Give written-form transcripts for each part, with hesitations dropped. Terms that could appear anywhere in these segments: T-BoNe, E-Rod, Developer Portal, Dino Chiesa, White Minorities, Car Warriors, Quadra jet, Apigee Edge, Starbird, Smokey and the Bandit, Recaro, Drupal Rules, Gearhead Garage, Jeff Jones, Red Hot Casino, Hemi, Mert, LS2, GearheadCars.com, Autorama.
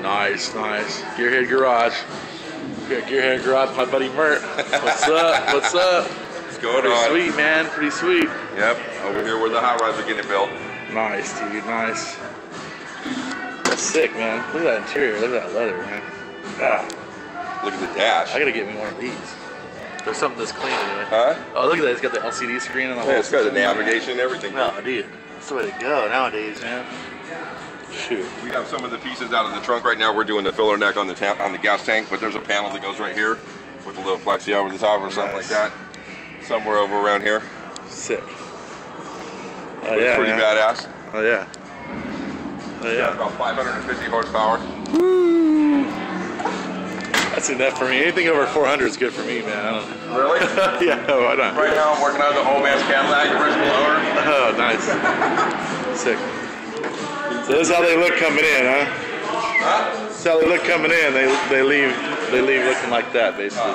Nice, nice. Gearhead Garage. We got Gearhead Garage, my buddy Mert. What's up? What's up? What's going on? Pretty sweet, man. Pretty sweet. Yep. Over here where the hot rods are getting built. Nice, dude. Nice. That's sick, man. Look at that interior. Look at that leather, man. Ah. Look at the dash. I gotta get me one of these. There's something that's clean anyway. Huh? Oh, look at that. It's got the LCD screen and the whole. Yeah, it's got the navigation and everything. No, dude. That's the way to go nowadays, man. Shoot. We have some of the pieces out of the trunk right now. We're doing the filler neck on the gas tank, but there's a panel that goes right here with a little flexi over the top or something like that. Somewhere over around here. Sick. Oh, yeah, pretty badass. Oh yeah. Oh yeah. It's got about 550 horsepower. Woo! That's enough for me. Anything over 400 is good for me, man. I don't... Really? Yeah. Why not? Right now I'm working on the old man's Cadillac, original owner. Oh, nice. Sick. So this is how they look coming in, huh? Huh? This is how they look coming in. They leave looking like that, basically.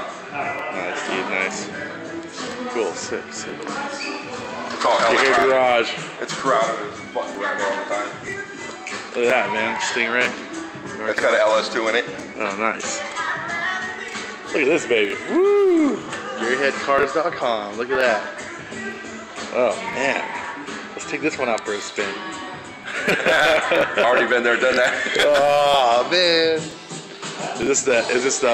Nice, dude. Nice. Cool. Sick. Sick. It's all Gearhead Garage. It's crowded. It's fucking crowded all the time. Look at that, man. Stingray. It's got an LS2 in it. Oh, nice. Look at this baby. Woo! GearheadCars.com. Look at that. Oh man. Let's take this one out for a spin. Already been there, done that. Oh man, is this the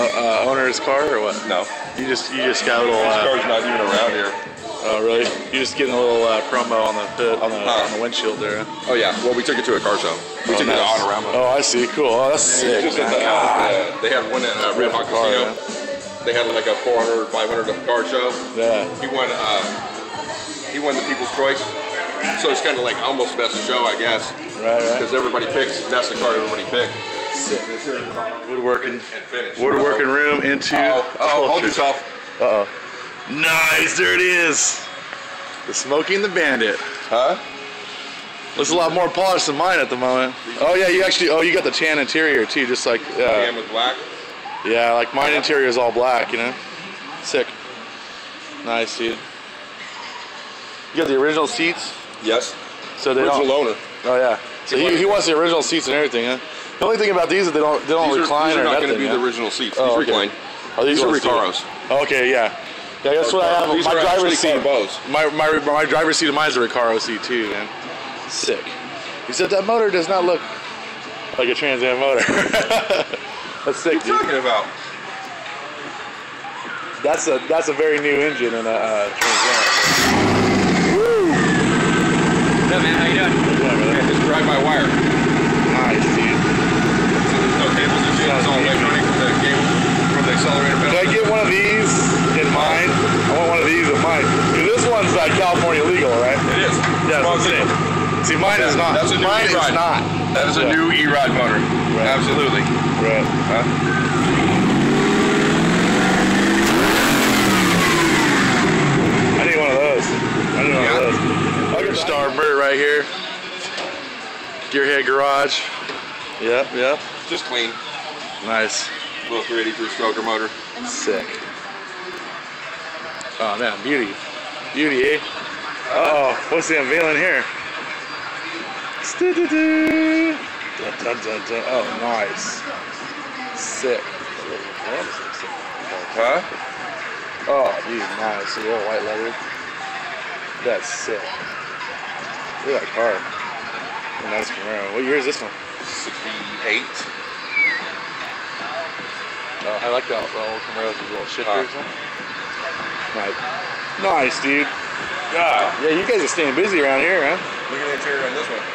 owner's car or what? No, you just got a little. This car's not even around here. Oh really? You're just getting a little promo on the windshield there. Huh? Oh yeah. Well, we took it to a car show. We took it to Autorama. Oh, I see. Cool. Oh, that's sick. Just they had one at Red Hot Casino. Yeah. They had like a 400, 500 car show. Yeah. He won the People's Choice. So it's kind of like almost best of show, I guess. Right, right. Because everybody picks, that's the car everybody picks. Woodworking room into. Uh oh, hold yourself. Uh oh. Nice, there it is. The Smokey and the Bandit. Huh? Looks a lot more polished than mine at the moment. Oh yeah, you actually. Oh, you got the tan interior too, just like. Tan with black. Yeah, like mine interior is all black, you know. Sick. Nice, dude. You got the original seats. Yes. So they original owner. Oh yeah. So he wants the original seats and everything, huh? The only thing about these is they don't recline or nothing. These are not going to be the original seats. Oh, these recline. Oh, these are Recaros. Oh, okay, yeah. Yeah, that's what I have. These my driver's seat. My driver's seat of mine is a Recaro seat too, man. Sick. Except that motor does not look like a Trans Am motor. That's sick. What are you talking about? That's a very new engine in a Trans Am. What's up, man? How you doing? Yeah, just drive by wire. Nice, dude. So there's no cables and shit. It's all electronic from the cable, from the accelerator pedal. Can I get one of these in mine? I want one of these in mine. Dude, this one's like California legal, right? It is. Yeah, that's it. See, mine is not. That's a new E-Rod. Mine is not. That is a new E-Rod motor. Right. Absolutely. Right. I need one of those. I need one of those. Starbird right here. Gearhead Garage. Yep, yep. Just clean. Nice. Little 383 stroker motor. Sick. Oh man, beauty. Beauty, eh? Uh oh, what's the unveiling here? Dun, dun, dun, dun. Oh, nice. Sick. Huh? Oh, dude, nice. The little white leather. That's sick. Look at that car. Nice Camaro. What year is this one? 68. I like that old Camaros with little shit or something. Nice, dude. God. Yeah, you guys are staying busy around here, huh? Look at the interior on this one.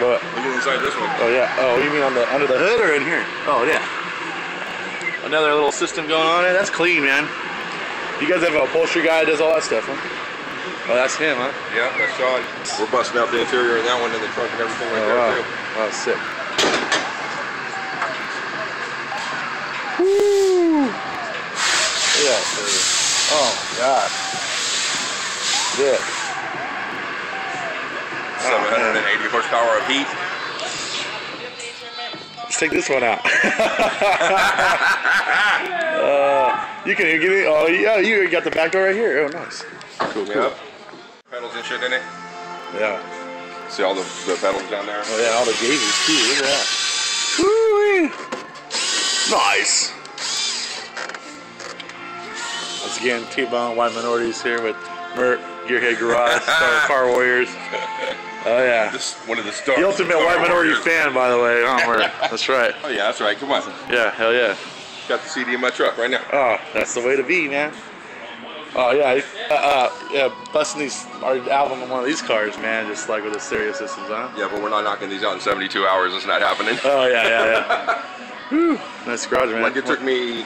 What? Look at inside this one. Oh yeah. Oh, you mean on the under the hood or in here? Oh yeah. Another little system going on there. That's clean, man. You guys have an upholstery guy that does all that stuff, huh? Oh, that's him, huh? Yeah, that's Sean. We're busting out the interior of that one in the trunk and everything right there, too. Wow, sick. Woo! Look at that, baby. Oh, God. Sick. 780 horsepower of heat. Let's take this one out. You can even give me... Oh, yeah, you got the back door right here. Oh, nice. Cool, cool. Up. Pedals and shit in it. Yeah. See all the pedals down there? Oh yeah, all the gauges too, look at that. Nice. Once again, T-BoNe, White Minorities here with Mert, Gearhead Garage, Car Warriors. Oh yeah. This one of the stars. The ultimate White Minority fan, by the way, huh, Mert? That's right. Oh yeah, that's right. Come on. Yeah, hell yeah. Got the CD in my truck right now. Oh, that's the way to be, man. Oh yeah, busting these album on one of these cars, man, just like with the stereo systems, huh? Yeah, but we're not knocking these out in 72 hours. It's not happening. Oh yeah, yeah, yeah. Whew, nice garage, man. Like it took me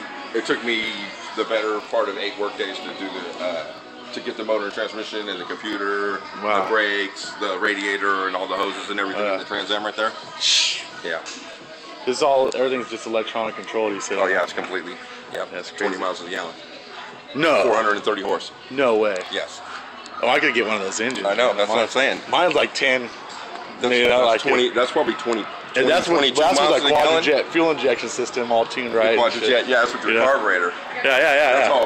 the better part of 8 work days to do the to get the motor and transmission and the computer, wow, the brakes, the radiator, and all the hoses and everything in the Trans Am right there. Yeah. This is all, everything's just electronic controlled, you said. Oh yeah, it's completely. Yep. That's crazy. 20 miles a gallon. No. 430 horse. No way. Yes. Oh, I could get one of those engines. I know. Man. That's what I'm saying. Mine's like 10. That's probably 20. And that's what like Quadra jet fuel injection system all tuned right. Quadra jet, yeah, that's with your carburetor. Yeah, yeah,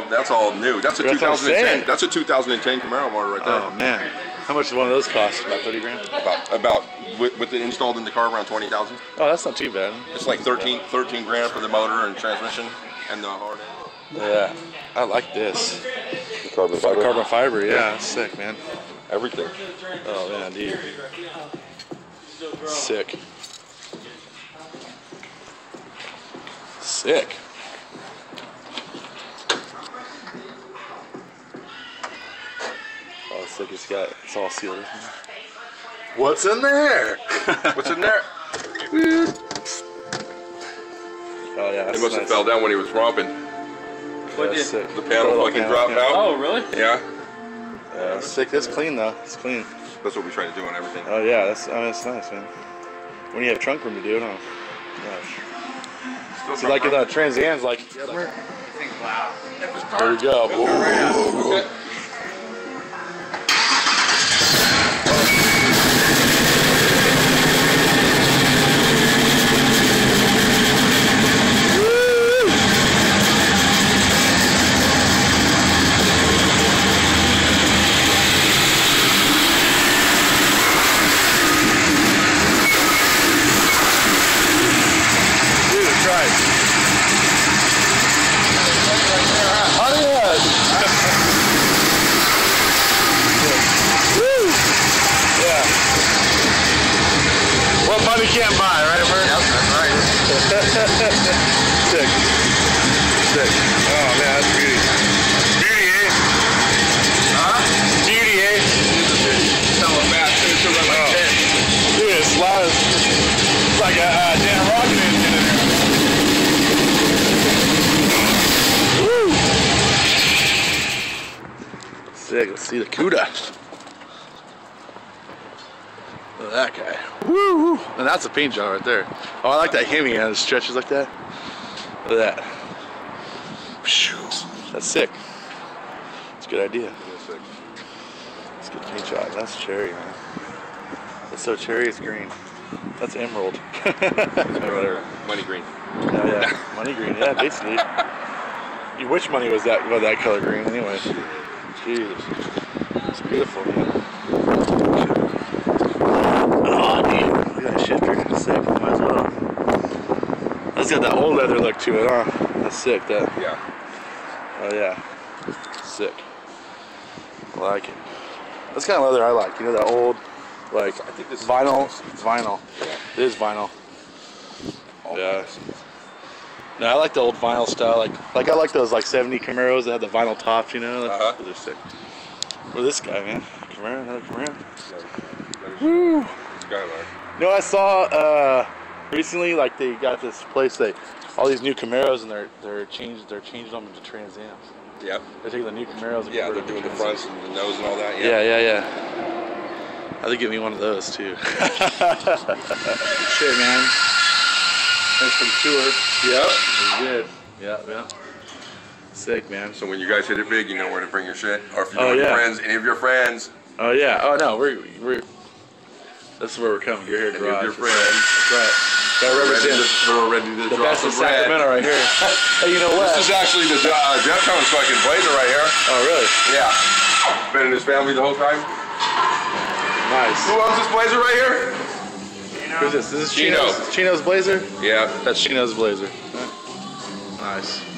yeah. That's all new. That's a 2010. That's a 2010 Camaro motor right there. Oh man, how much does one of those cost? About 30 grand. About with it installed in the car around 20,000. Oh, that's not too bad. It's like 13 grand for the motor and transmission and the hard end. Yeah, I like this. The carbon fiber. Carbon fiber, yeah, sick, man. Everything. Oh man, dude. Sick. Sick. Oh, sick! It's all sealed. What's in there? What's in there? Oh yeah. It must have fell down when he was romping. What did the panel fucking dropped out? Oh really? Yeah. Yeah. Sick. That's clean though. It's clean. That's what we try to do on everything. Oh yeah. That's nice, man. When you have trunk room to do it, huh? Yeah. So like the Trans Am's like, wow. There you go. Whoa, whoa, whoa. Let's see the CUDA. Look at that guy. Woo! And that's a paint job right there. Oh, I like that Hemi and it stretches like that. Look at that. That's sick. That's a good idea. That's a good paint job. That's cherry, man. That's so cherry, it's green. That's emerald. Money green. Oh, yeah. Money green, yeah, basically. You wish money was that color green anyway. Jesus, it's beautiful, man. Oh, dude, look at that shifter. It's sick. Might as well. That's got that old leather look to it, huh? That's sick, that. Yeah. Oh, yeah. Sick. I like it. That's kind of leather I like. You know, that old, like, I think this vinyl. It's vinyl. Yeah. It is vinyl. Oh, yeah. No, I like the old vinyl style. Like I like those like 70 Camaros that have the vinyl tops, you know? Those are sick. Look at this guy, man. Camaro, another Camaro. Woo! You know, I saw recently, like they got this place, they all these new Camaros and they're changing them into Trans Ams. Yep. They're taking the new Camaros. And yeah, they're doing the fronts and the nose and all that. Yeah, yeah, yeah. I think give me one of those too. Shit, man. Thanks for the tour. Yep. We did. Yep, yep. Sick, man. So when you guys hit it big, you know where to bring your shit. Or if you know any of your friends. Oh yeah. Oh no, we're that's where we're coming. Your hair garage. Your friends. That's right. Gotta represent. We're ready to drop the bread. Sacramento right here. Hey, you know what? This is actually the Jeff Jones fucking blazer right here. Oh really? Yeah. Been in his family the whole time. Nice. Who owns this blazer right here? Who's this? This is Chino's. Chino's blazer? Yeah. That's Chino's blazer. Nice.